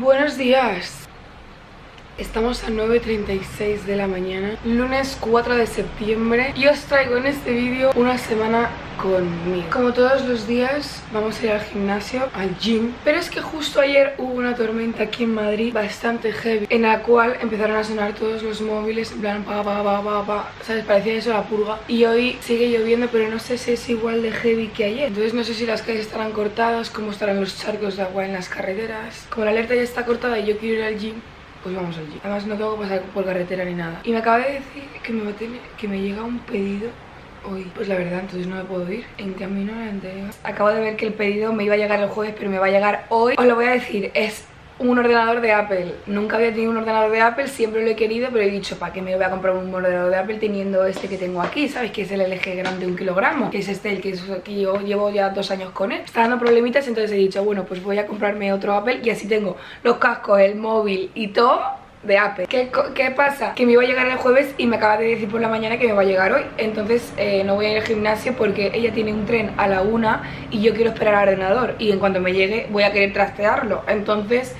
Buenos días. Estamos a 9:36 de la mañana, lunes 4 de septiembre, y os traigo en este vídeo una semana conmigo. Como todos los días vamos a ir al gimnasio, al gym, pero es que justo ayer hubo una tormenta aquí en Madrid bastante heavy, en la cual empezaron a sonar todos los móviles en plan pa pa pa pa pa, ¿sabes? Parecía eso la purga. Y hoy sigue lloviendo, pero no sé si es igual de heavy que ayer. Entonces no sé si las calles estarán cortadas, cómo estarán los charcos de agua en las carreteras. Como la alerta ya está cortada y yo quiero ir al gym, pues vamos allí. Además no tengo que pasar por carretera ni nada. Y me acaba de decir que me llega un pedido hoy. Pues la verdad, entonces no me puedo ir. En camino a la entrega. Acabo de ver que el pedido me iba a llegar el jueves, pero me va a llegar hoy. Os lo voy a decir, es un ordenador de Apple. Nunca había tenido un ordenador de Apple, siempre lo he querido, pero he dicho, ¿para qué me voy a comprar un ordenador de Apple teniendo este que tengo aquí? ¿Sabes? Que es el LG grande, 1 kilogramo. Que es este, el que yo llevo ya 2 años con él. Está dando problemitas, entonces he dicho, bueno, pues voy a comprarme otro Apple. Y así tengo los cascos, el móvil y todo de Apple. ¿Qué pasa? Que me iba a llegar el jueves y me acaba de decir por la mañana que me va a llegar hoy. Entonces no voy a ir al gimnasio porque ella tiene un tren a la 1 y yo quiero esperar al ordenador. Y en cuanto me llegue voy a querer trastearlo. Entonces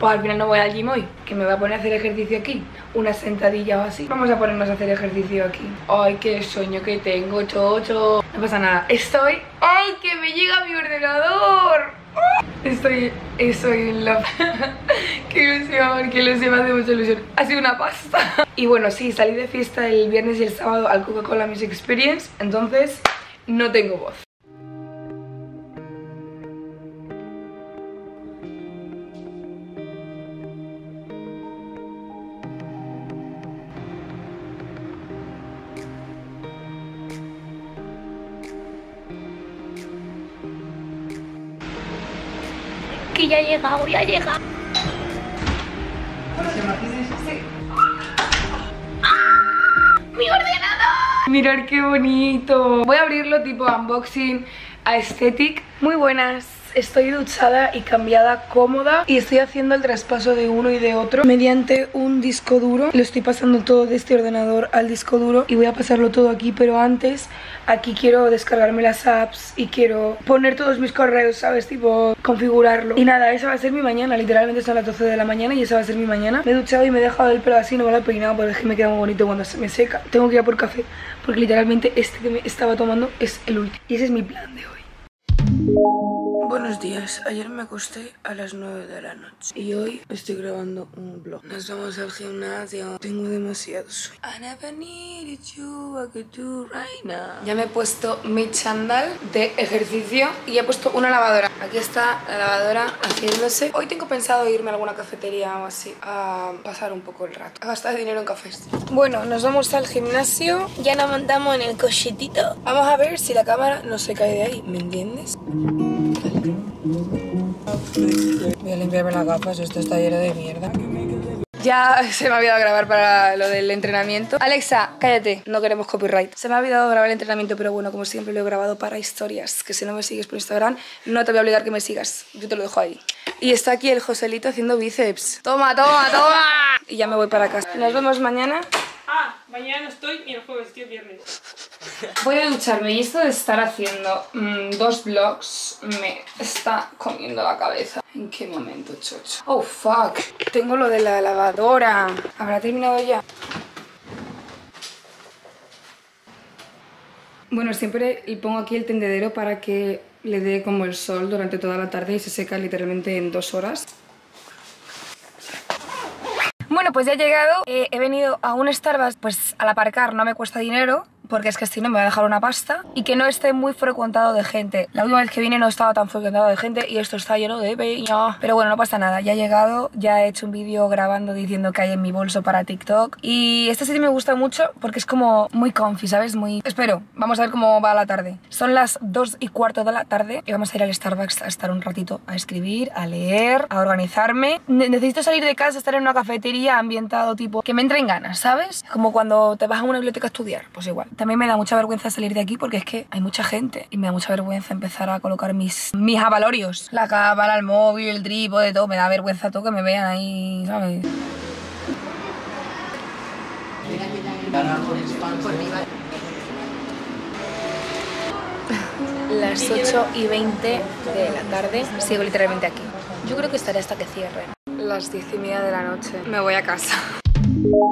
pues al final no voy al gym hoy, que me voy a poner a hacer ejercicio aquí, una sentadilla o así. Vamos a ponernos a hacer ejercicio aquí. Ay, qué sueño que tengo, chocho. No pasa nada, estoy... ¡Ay, que me llega mi ordenador! Estoy en love. Qué ilusión, que lo sé, me hace mucha ilusión. Ha sido una pasta. Y bueno, sí, salí de fiesta el viernes y el sábado al Coca-Cola Music Experience, entonces no tengo voz. Que ya ha llegado, ya llega. ¡Mi ordenador! Mirad qué bonito. Voy a abrirlo tipo unboxing aesthetic. Muy buenas. Estoy duchada y cambiada, cómoda, y estoy haciendo el traspaso de uno y de otro mediante un disco duro. Lo estoy pasando todo de este ordenador al disco duro y voy a pasarlo todo aquí, pero antes aquí quiero descargarme las apps y quiero poner todos mis correos, ¿sabes? Tipo, configurarlo. Y nada, esa va a ser mi mañana, literalmente son las 12 de la mañana y esa va a ser mi mañana. Me he duchado y me he dejado el pelo así, no me lo he peinado porque es que me queda muy bonito cuando se me seca. Tengo que ir a por café porque literalmente este que me estaba tomando es el último. Y ese es mi plan de hoy. Buenos días, ayer me acosté a las 9 de la noche y hoy estoy grabando un vlog. Nos vamos al gimnasio, tengo demasiado sueño. I never needed you, I could do right now. Ya me he puesto mi chándal de ejercicio y he puesto una lavadora. Aquí está la lavadora haciéndose. Hoy tengo pensado irme a alguna cafetería o así a pasar un poco el rato, a gastar dinero en cafés. Bueno, nos vamos al gimnasio, ya nos montamos en el cochecito. Vamos a ver si la cámara no se cae de ahí, ¿me entiendes? Voy a limpiarme las gafas, esto está lleno de mierda. Ya se me ha olvidado grabar para lo del entrenamiento. Alexa, cállate, no queremos copyright. Se me ha olvidado grabar el entrenamiento, pero bueno, como siempre lo he grabado para historias. Que si no me sigues por Instagram, no te voy a obligar que me sigas. Yo te lo dejo ahí. Y está aquí el Joselito haciendo bíceps. ¡Toma, toma, toma! Y ya me voy para casa. Nos vemos mañana. Ah, mañana estoy y el jueves, estoy viernes. Voy a ducharme y esto de estar haciendo 2 vlogs me está comiendo la cabeza. ¿En qué momento, chocho? Oh, fuck. Tengo lo de la lavadora. ¿Habrá terminado ya? Bueno, siempre pongo aquí el tendedero para que le dé como el sol durante toda la tarde y se seca literalmente en 2 horas. Bueno, pues ya he llegado. He venido a un Starbucks, pues al aparcar no me cuesta dinero. Porque es que si no me va a dejar una pasta. Y que no esté muy frecuentado de gente. La última vez que vine no estaba tan frecuentado de gente. Y esto está lleno de peña. Pero bueno, no pasa nada. Ya he llegado. Ya he hecho un vídeo grabando diciendo que hay en mi bolso para TikTok. Y este sitio me gusta mucho porque es como muy comfy, ¿sabes? Muy... Espero. Vamos a ver cómo va la tarde. Son las 2:15 de la tarde. Y vamos a ir al Starbucks a estar un ratito. A escribir, a leer, a organizarme. Necesito salir de casa, estar en una cafetería ambientado tipo... Que me entren ganas, ¿sabes? Como cuando te vas a una biblioteca a estudiar. Pues igual. También me da mucha vergüenza salir de aquí porque es que hay mucha gente y me da mucha vergüenza empezar a colocar mis avalorios. La cámara, el móvil, el trípode, todo. Me da vergüenza todo que me vean ahí, ¿sabes? Las 8:20 de la tarde sigo literalmente aquí. Yo creo que estaré hasta que cierren. Las 10:30 de la noche. Me voy a casa.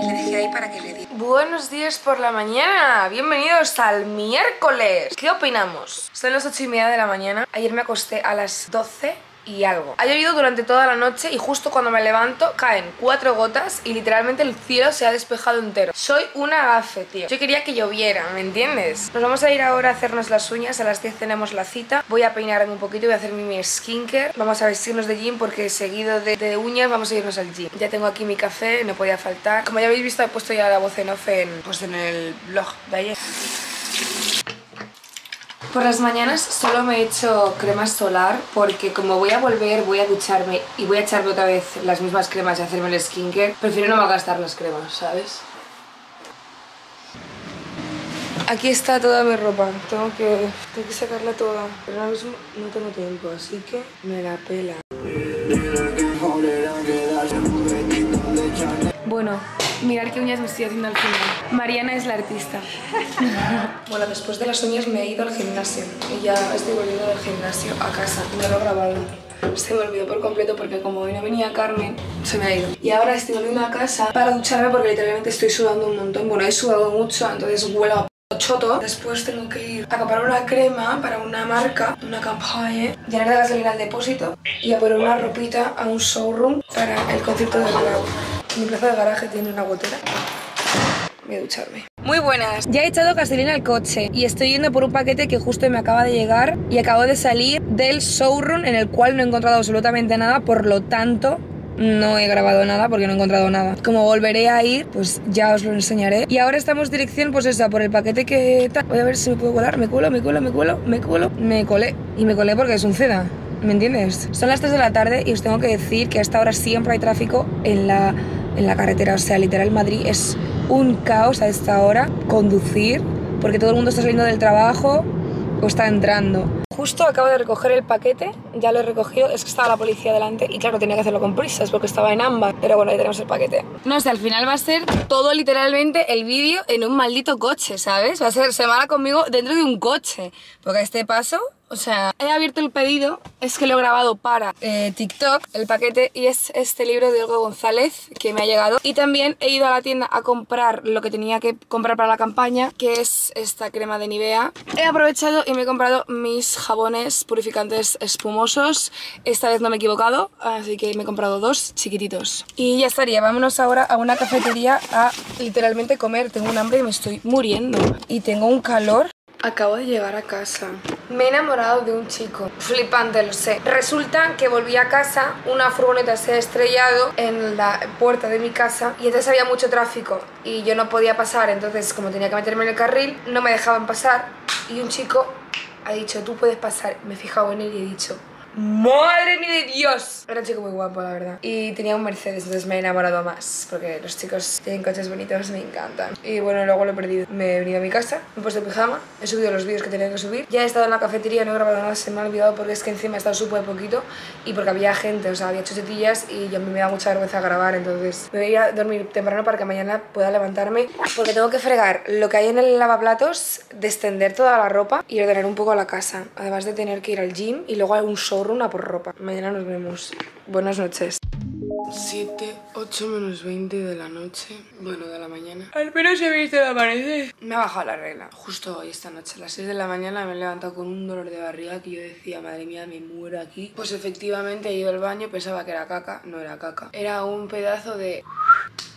Le dejé ahí para que le diga. Buenos días por la mañana, bienvenidos al miércoles. ¿Qué opinamos? Son las 8:30 de la mañana. Ayer me acosté a las 12 y algo. Ha llovido durante toda la noche y justo cuando me levanto caen 4 gotas y literalmente el cielo se ha despejado entero. Soy una gafe, tío. Yo quería que lloviera, ¿me entiendes? Nos vamos a ir ahora a hacernos las uñas. A las 10 tenemos la cita. Voy a peinarme un poquito, voy a hacerme mi skincare. Vamos a vestirnos de gym porque seguido de uñas vamos a irnos al gym. Ya tengo aquí mi café, no podía faltar. Como ya habéis visto, he puesto ya la voz en off en el blog de ayer. Por las mañanas solo me he hecho crema solar porque como voy a volver, voy a ducharme y voy a echarme otra vez las mismas cremas y hacerme el skincare, prefiero no malgastar las cremas, ¿sabes? Aquí está toda mi ropa, tengo que sacarla toda, pero ahora mismo no tengo tiempo, así que me la pela. Bueno, mirad qué uñas me estoy haciendo al final. Mariana es la artista. Bueno, después de las uñas me he ido al gimnasio y ya estoy volviendo del gimnasio a casa. No lo he grabado. Se me olvidó por completo porque como hoy no venía Carmen, se me ha ido. Y ahora estoy volviendo a casa para ducharme porque literalmente estoy sudando un montón. Bueno, he sudado mucho, entonces huelo a choto. Después tengo que ir a comprar una crema para una marca, una campaña, llenar de gasolina al depósito y a poner una ropita a un showroom para el concierto de Rauw. Mi plaza de garaje tiene una gotera. Voy a ducharme. Muy buenas. Ya he echado gasolina al coche y estoy yendo por un paquete que justo me acaba de llegar y acabo de salir del showroom en el cual no he encontrado absolutamente nada, por lo tanto no he grabado nada porque no he encontrado nada. Como volveré a ir, pues ya os lo enseñaré. Y ahora estamos dirección, pues esa, por el paquete que... Voy a ver si me puedo colar. Me colé. Y me colé porque es un ceda, ¿me entiendes? Son las 3 de la tarde y os tengo que decir que a esta hora siempre hay tráfico en la carretera, o sea, literal Madrid es un caos a esta hora conducir, porque todo el mundo está saliendo del trabajo o está entrando. Justo acabo de recoger el paquete, ya lo he recogido, es que estaba la policía delante y claro, tenía que hacerlo con prisas porque estaba en ámbar, pero bueno, ahí tenemos el paquete. No sé, al final va a ser todo literalmente el vídeo en un maldito coche, ¿sabes? Va a ser semana conmigo dentro de un coche, porque a este paso... O sea, he abierto el pedido, es que lo he grabado para TikTok, el paquete, y es este libro de Hugo González que me ha llegado. Y también he ido a la tienda a comprar lo que tenía que comprar para la campaña, que es esta crema de Nivea. He aprovechado y me he comprado mis jabones purificantes espumosos. Esta vez no me he equivocado, así que me he comprado 2 chiquititos. Y ya estaría, vámonos ahora a una cafetería a literalmente comer. Tengo un hambre y me estoy muriendo. Y tengo un calor. Acabo de llegar a casa. Me he enamorado de un chico. Flipante, lo sé. Resulta que volví a casa, una furgoneta se ha estrellado en la puerta de mi casa y entonces había mucho tráfico y yo no podía pasar, entonces como tenía que meterme en el carril, no me dejaban pasar y un chico ha dicho, tú puedes pasar. Me he fijado en él y he dicho... ¡Madre mía de Dios! Era un chico muy guapo, la verdad. Y tenía un Mercedes, entonces me he enamorado más. Porque los chicos tienen coches bonitos, me encantan. Y bueno, luego lo he perdido. Me he venido a mi casa, me he puesto pijama, he subido los vídeos que tenía que subir. Ya he estado en la cafetería, no he grabado nada, se me ha olvidado porque es que encima he estado súper poquito. Y porque había gente, o sea, había chuchetillas y a mí me da mucha vergüenza grabar. Entonces me voy a ir a dormir temprano para que mañana pueda levantarme. Porque tengo que fregar lo que hay en el lavaplatos, descender toda la ropa y ordenar un poco la casa. Además de tener que ir al gym y luego a un show una por ropa. Mañana nos vemos. Buenas noches. 8:20 de la noche. Bueno, de la mañana. Al menos he visto el amanecer. Me ha bajado la regla. Justo hoy, esta noche, a las 6 de la mañana me he levantado con un dolor de barriga que yo decía, madre mía, me muero aquí. Pues efectivamente he ido al baño, pensaba que era caca. No era caca. Era un pedazo de...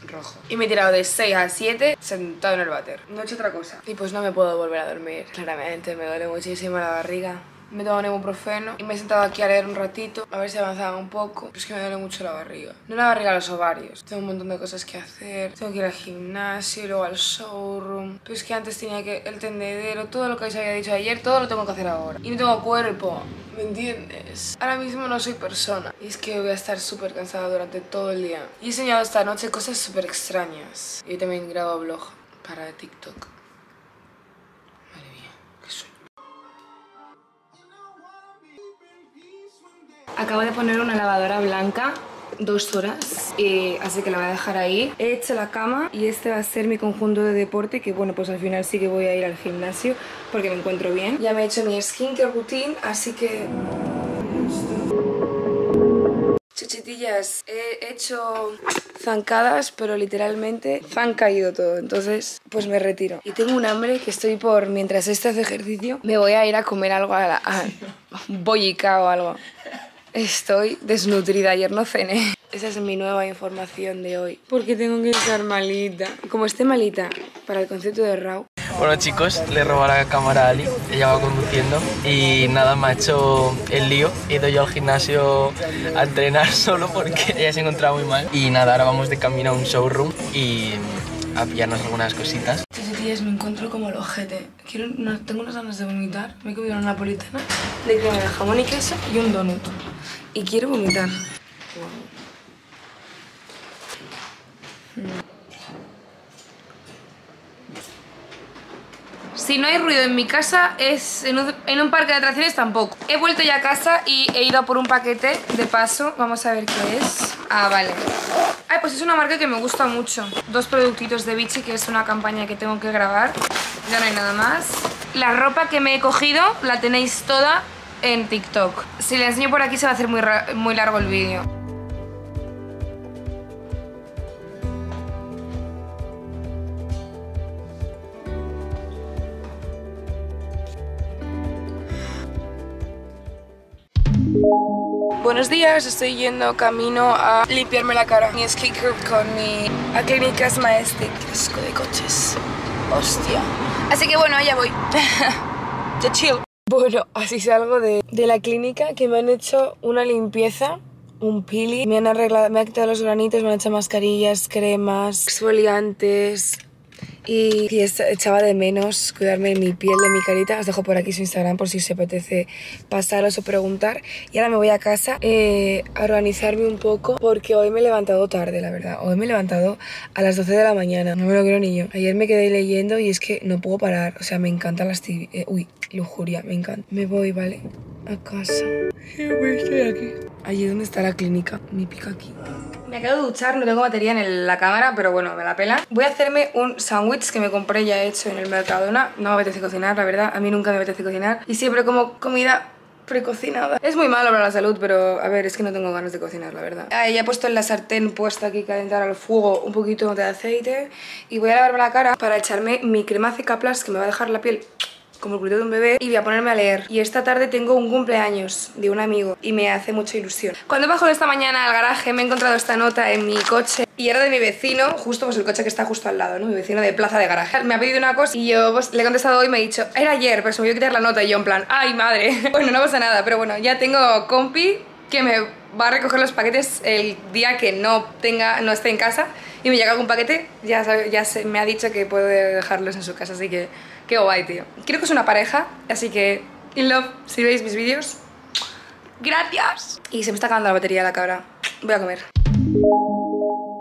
rojo. Y me he tirado de 6 a 7 sentado en el váter. No he hecho otra cosa. Y pues no me puedo volver a dormir. Claramente me duele muchísimo la barriga. Me he tomado un ibuprofeno y me he sentado aquí a leer un ratito, a ver si avanzaba un poco. Pero es que me duele mucho la barriga. No la barriga, los ovarios. Tengo un montón de cosas que hacer. Tengo que ir al gimnasio, luego al showroom. Pero es que antes tenía que el tendedero, todo lo que os había dicho ayer, todo lo tengo que hacer ahora. Y no tengo cuerpo, ¿me entiendes? Ahora mismo no soy persona. Y es que voy a estar súper cansada durante todo el día. Y he soñado esta noche cosas súper extrañas. Y también grabo vlog para TikTok. Acabo de poner una lavadora blanca 2 horas, así que la voy a dejar ahí. He hecho la cama y este va a ser mi conjunto de deporte, que bueno, pues al final sí que voy a ir al gimnasio porque me encuentro bien. Ya me he hecho mi skincare routine, así que... Chuchetillas, he hecho zancadas, pero literalmente han caído todo, entonces pues me retiro. Y tengo un hambre que estoy por, mientras este hace ejercicio, me voy a ir a comer algo a la... bollica o algo. Estoy desnutrida, ayer no cené. Esa es mi nueva información de hoy. Porque tengo que estar malita. Como esté malita, para el concepto de Rauw. Bueno chicos, le robé la cámara a Ali, ella va conduciendo y nada, me ha hecho el lío, he ido yo al gimnasio a entrenar solo porque ella se encontraba muy mal y nada, ahora vamos de camino a un showroom y a pillarnos algunas cositas. Chuchetillas, me encuentro como el ojete, tengo unas ganas de vomitar, me he comido una napolitana de crema de jamón y queso y un donut y quiero vomitar. Si no hay ruido en mi casa, es en un parque de atracciones tampoco. He vuelto ya a casa y he ido a por un paquete de paso. Vamos a ver qué es. Ah, vale. Ay, pues es una marca que me gusta mucho. Dos productitos de Vichy, que es una campaña que tengo que grabar. Ya no hay nada más. La ropa que me he cogido la tenéis toda en TikTok. Si la enseño por aquí se va a hacer muy largo el vídeo. Buenos días, estoy yendo camino a limpiarme la cara. Mi skincare con mi a Clínicas Maestric. Asco de coches. Hostia. Así que bueno, ya voy. Ya chill. Bueno, así salgo de la clínica, que me han hecho una limpieza, un peeling. Me han arreglado, me han quitado los granitos, me han hecho mascarillas, cremas, exfoliantes. Y echaba de menos cuidarme de mi piel, de mi carita. Os dejo por aquí su Instagram por si os apetece pasaros o preguntar. Y ahora me voy a casa a organizarme un poco, porque hoy me he levantado tarde, la verdad. Hoy me he levantado a las 12 de la mañana. No me lo creo ni yo. Ayer me quedé leyendo y es que no puedo parar. O sea, me encantan las TV. Uy, lujuria, me encanta. Me voy, ¿vale? A casa. Estoy aquí. Allí donde está la clínica. Me pica aquí. Me acabo de duchar, no tengo batería en la cámara, pero bueno, me la pela. Voy a hacerme un sándwich que me compré ya hecho en el Mercadona. No me apetece cocinar, la verdad. A mí nunca me apetece cocinar. Y siempre como comida precocinada. Es muy malo para la salud, pero a ver, es que no tengo ganas de cocinar, la verdad. Ah, ya he puesto en la sartén puesta aquí calentar al fuego un poquito de aceite. Y voy a lavarme la cara para echarme mi crema Cicaplast, que me va a dejar la piel como el culito de un bebé, y voy a ponerme a leer. Y esta tarde tengo un cumpleaños de un amigo y me hace mucha ilusión. Cuando bajo esta mañana al garaje me he encontrado esta nota en mi coche y era de mi vecino, justo pues el coche que está justo al lado, ¿no? Mi vecino de plaza de garaje. Me ha pedido una cosa y yo pues le he contestado y me ha dicho, era ayer, pero se me olvidó quitar la nota y yo en plan, ¡ay madre! Bueno, no pasa nada, pero bueno, ya tengo compi que me va a recoger los paquetes el día que no esté en casa y me llega algún paquete, ya me ha dicho que puede dejarlos en su casa, así que qué guay, tío. Creo que es una pareja, así que in love, si veis mis vídeos, gracias. Y se me está acabando la batería la cabra, voy a comer.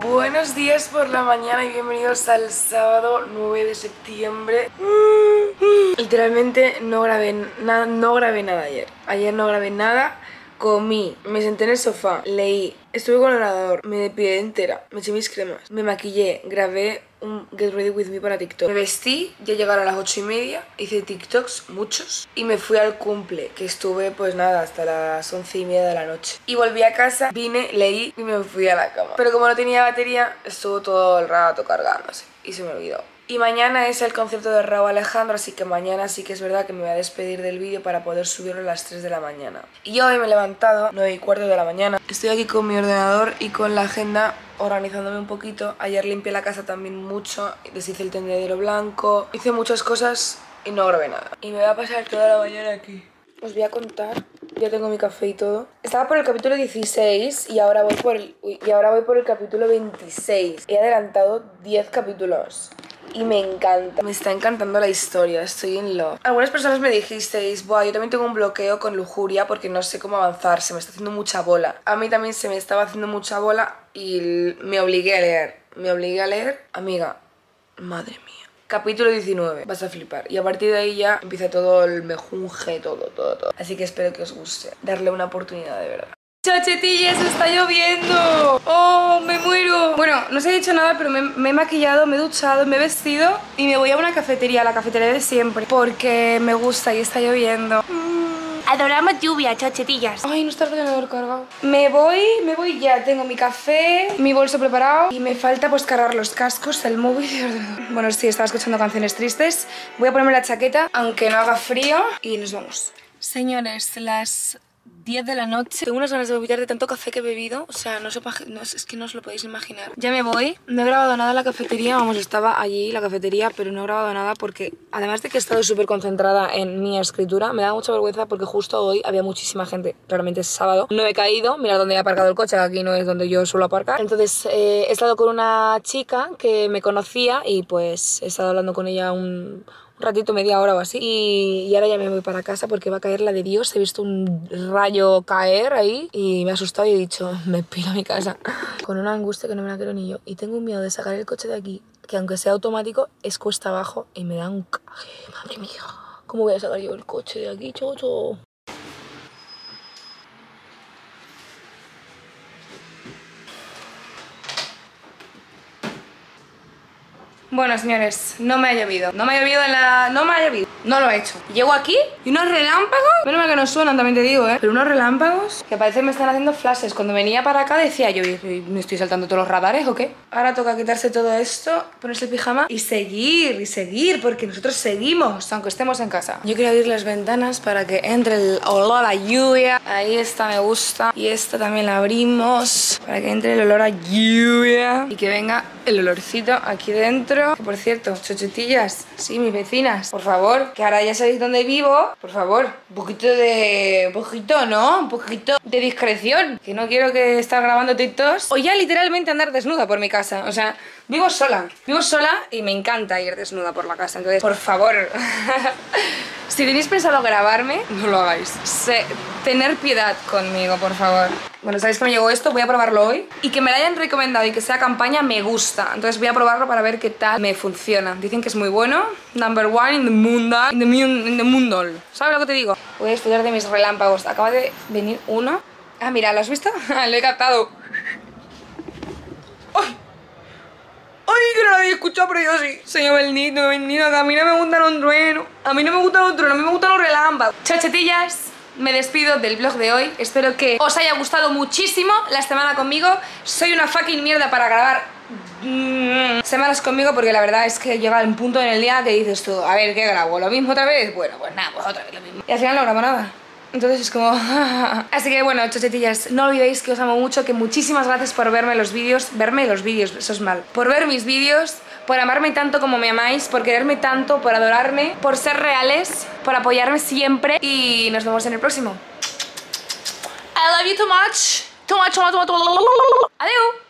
Buenos días por la mañana y bienvenidos al sábado 9 de septiembre. Literalmente no grabé nada ayer. Ayer no grabé nada. Comí, me senté en el sofá, leí, estuve con el ordenador, me depilé entera, me eché mis cremas, me maquillé, grabé un Get Ready With Me para TikTok, me vestí, ya llegaron a las 8:30, hice TikToks, muchos, y me fui al cumple, que estuve pues nada, hasta las 11:30 de la noche. Y volví a casa, vine, leí y me fui a la cama. Pero como no tenía batería, estuvo todo el rato cargándose y se me olvidó. Y mañana es el concierto de Rauw Alejandro, así que mañana sí que es verdad que me voy a despedir del vídeo para poder subirlo a las 3 de la mañana. Y hoy me he levantado 9:15 de la mañana. Estoy aquí con mi ordenador y con la agenda organizándome un poquito. Ayer limpié la casa también mucho, deshice el tendedero blanco, hice muchas cosas y no grabé nada. Y me voy a pasar toda la mañana aquí. Os voy a contar, ya tengo mi café y todo. Estaba por el capítulo 16 y ahora voy por el, capítulo 26. He adelantado 10 capítulos. Y me encanta, me está encantando la historia, estoy en love. Algunas personas me dijisteis, buah, yo también tengo un bloqueo con lujuria porque no sé cómo avanzar, se me está haciendo mucha bola. A mí también se me estaba haciendo mucha bola y me obligué a leer. Amiga, madre mía. Capítulo 19, vas a flipar. Y a partir de ahí ya empieza todo el mejunje, todo. Así que espero que os guste, darle una oportunidad de verdad. ¡Chuchetillas, está lloviendo! ¡Oh, me muero! Bueno, Bueno, no os he dicho nada, pero me he maquillado, me he duchado, me he vestido y me voy a una cafetería, la cafetería de siempre, porque me gusta y está lloviendo. Adoramos lluvia, chachetillas. Ay, no está el ordenador cargado. Me voy ya. Tengo mi café, mi bolso preparado y me falta pues cargar los cascos, el móvil y el ordenador. Bueno, sí, estaba escuchando canciones tristes. Voy a ponerme la chaqueta, aunque no haga frío, y nos vamos. Señores, las 10 de la noche. Tengo unas ganas de vomitar de tanto café que he bebido. O sea, no, es que no os lo podéis imaginar. Ya me voy. No he grabado nada en la cafetería. Vamos, estaba allí la cafetería, pero no he grabado nada porque, además de que he estado súper concentrada en mi escritura, me da mucha vergüenza porque justo hoy había muchísima gente. Realmente es sábado. No he caído. Mirad dónde he aparcado el coche, que aquí no es donde yo suelo aparcar. Entonces he estado con una chica que me conocía y pues he estado hablando con ella un ratito, media hora o así, y ahora ya me voy para casa porque va a caer la de Dios. He visto un rayo caer ahí y me ha asustado y he dicho, me piro a mi casa con una angustia que no me la creo ni yo, y tengo un miedo de sacar el coche de aquí, que aunque sea automático es cuesta abajo y me da un caje. Madre mía, ¿cómo voy a sacar yo el coche de aquí, chocho? Bueno, señores, no me ha llovido. No me ha llovido. No lo he hecho. Llego aquí y unos relámpagos. Menos mal que no suenan, también te digo, ¿eh? Pero unos relámpagos que parece que me están haciendo flashes. Cuando venía para acá decía yo, ¿me estoy saltando todos los radares o qué? Ahora toca quitarse todo esto, ponerse el pijama y seguir, porque nosotros seguimos, aunque estemos en casa. Yo quiero abrir las ventanas para que entre el olor a lluvia. Ahí esta me gusta. Y esta también la abrimos para que entre el olor a lluvia y que venga el olorcito aquí dentro. Que por cierto, chochetillas, sí, mis vecinas, por favor, que ahora ya sabéis dónde vivo. Por favor, un poquito de discreción, que no quiero que estar grabando TikToks o ya literalmente andar desnuda por mi casa. O sea, vivo sola y me encanta ir desnuda por la casa. Entonces, por favor, si tenéis pensado grabarme, no lo hagáis. Tener piedad conmigo, por favor. Bueno, sabéis que me llegó esto, voy a probarlo hoy. Y que me lo hayan recomendado y que sea campaña me gusta. Entonces voy a probarlo para ver qué tal me funciona. Dicen que es muy bueno. Number one in the mundo. ¿Sabes lo que te digo? Voy a estudiar de mis relámpagos. Acaba de venir uno. Ah, mira, ¿lo has visto? Lo he captado. ¡Ay! ¡Ay, que no lo había escuchado, pero yo sí! Señor Benito, que a mí no me gustan los truenos. A mí no me gustan los truenos, a mí me gustan los relámpagos. Chachetillas. Me despido del vlog de hoy. Espero que os haya gustado muchísimo la semana conmigo. Soy una fucking mierda para grabar semanas conmigo, porque la verdad es que llega un punto en el día que dices tú, a ver, ¿qué grabo? ¿Lo mismo otra vez? Bueno, pues nada, pues otra vez lo mismo. Y al final no grabo nada. Entonces es como... Así que bueno, chochetillas, no olvidéis que os amo mucho, que muchísimas gracias por verme los vídeos, eso es mal. Por ver mis vídeos, por amarme tanto como me amáis, por quererme tanto, por adorarme, por ser reales, por apoyarme siempre. Y nos vemos en el próximo. I love you too much. Adiós.